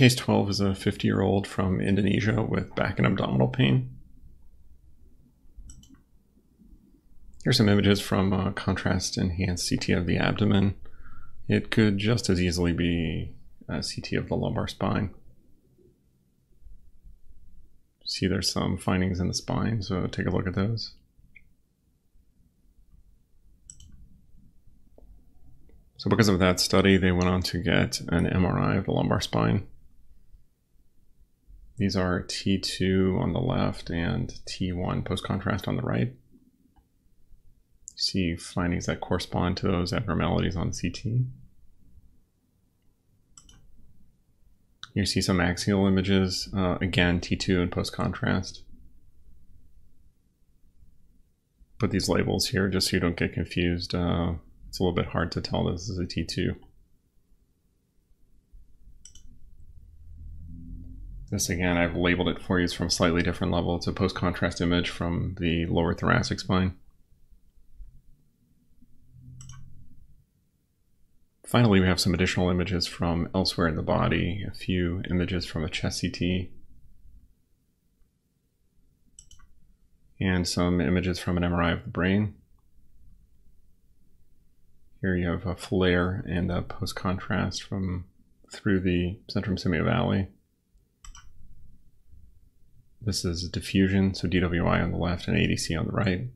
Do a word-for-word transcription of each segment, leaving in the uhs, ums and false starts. Case twelve is a fifty-year-old from Indonesia with back and abdominal pain. Here's some images from uh, contrast-enhanced C T of the abdomen. It could just as easily be a C T of the lumbar spine. See, there's some findings in the spine, so take a look at those. So because of that study, they went on to get an M R I of the lumbar spine. These are T two on the left and T one post-contrast on the right. See findings that correspond to those abnormalities on C T. You see some axial images, uh, again, T two and post-contrast. Put these labels here just so you don't get confused. Uh, It's a little bit hard to tell this is a T two. This again, I've labeled it for you. It's from a slightly different level. It's a post-contrast image from the lower thoracic spine. Finally, we have some additional images from elsewhere in the body, a few images from a chest C T, and some images from an M R I of the brain. Here you have a FLAIR and a post-contrast from through the centrum semiovale. This is diffusion, so D W I on the left and A D C on the right.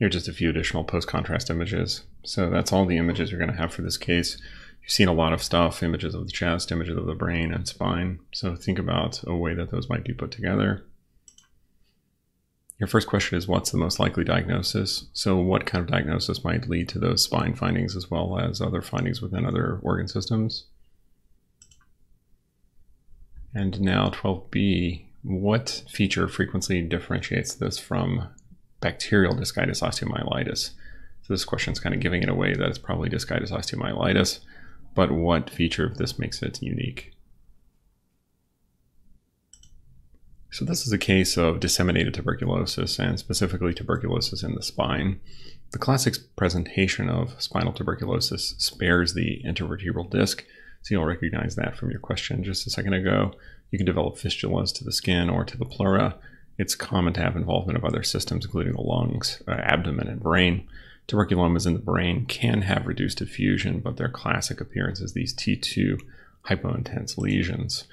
Here are just a few additional post-contrast images. So that's all the images you're going to have for this case. You've seen a lot of stuff, images of the chest, images of the brain and spine. So think about a way that those might be put together. Your first question is, what's the most likely diagnosis? So what kind of diagnosis might lead to those spine findings as well as other findings within other organ systems? And now twelve B, what feature frequently differentiates this from bacterial discitis osteomyelitis? So this question's kind of giving it away that it's probably discitis osteomyelitis, but what feature of this makes it unique? So this is a case of disseminated tuberculosis, and specifically tuberculosis in the spine. The classic presentation of spinal tuberculosis spares the intervertebral disc, so you'll recognize that from your question just a second ago. You can develop fistulas to the skin or to the pleura. It's common to have involvement of other systems, including the lungs, abdomen, and brain. Tuberculomas in the brain can have reduced diffusion, but their classic appearance is these T two hypointense lesions.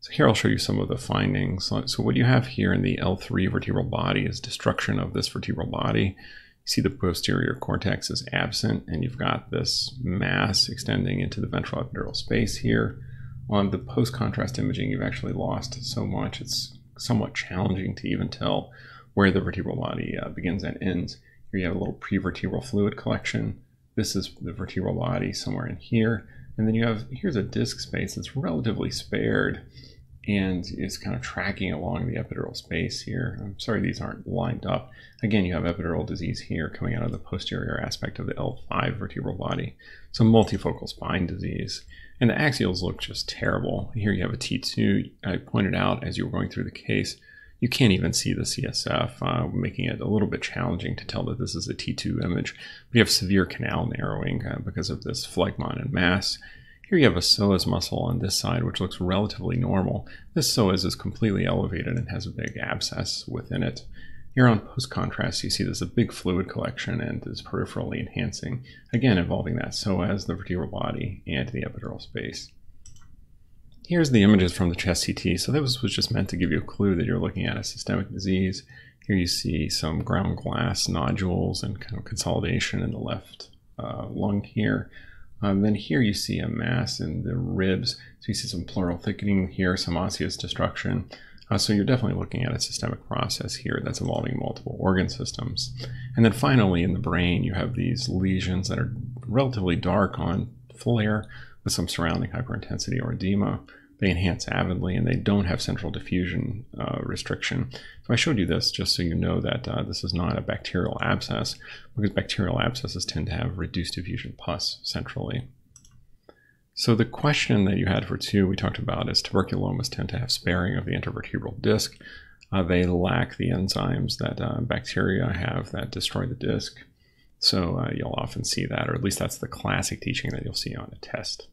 So here I'll show you some of the findings. So what you have here in the L three vertebral body is destruction of this vertebral body. You see the posterior cortex is absent, and you've got this mass extending into the ventral epidural space here. On the post-contrast imaging, you've actually lost so much, it's somewhat challenging to even tell where the vertebral body uh, begins and ends. Here you have a little prevertebral fluid collection. This is the vertebral body somewhere in here. And then you have, here's a disc space that's relatively spared, and it's kind of tracking along the epidural space here. I'm sorry these aren't lined up. Again, you have epidural disease here coming out of the posterior aspect of the L five vertebral body. So multifocal spine disease. And the axials look just terrible. Here you have a T two. I pointed out as you were going through the case, you can't even see the C S F, uh, making it a little bit challenging to tell that this is a T two image. We have severe canal narrowing uh, because of this phlegmon and mass. Here you have a psoas muscle on this side, which looks relatively normal. This psoas is completely elevated and has a big abscess within it. Here on post-contrast, you see there's a big fluid collection and is peripherally enhancing, again involving that psoas, the vertebral body, and the epidural space. Here's the images from the chest C T. So this was just meant to give you a clue that you're looking at a systemic disease. Here you see some ground glass nodules and kind of consolidation in the left uh, lung here. Um, then here you see a mass in the ribs. So you see some pleural thickening here, some osseous destruction. Uh, so you're definitely looking at a systemic process here that's involving multiple organ systems. And then finally in the brain, you have these lesions that are relatively dark on FLAIR with some surrounding hyperintensity or edema. They enhance avidly and they don't have central diffusion uh, restriction. So I showed you this just so you know that uh, this is not a bacterial abscess, because bacterial abscesses tend to have reduced diffusion pus centrally. So the question that you had for two we talked about is tuberculomas tend to have sparing of the intervertebral disc. Uh, they lack the enzymes that uh, bacteria have that destroy the disc. So uh, you'll often see that, or at least that's the classic teaching that you'll see on a test.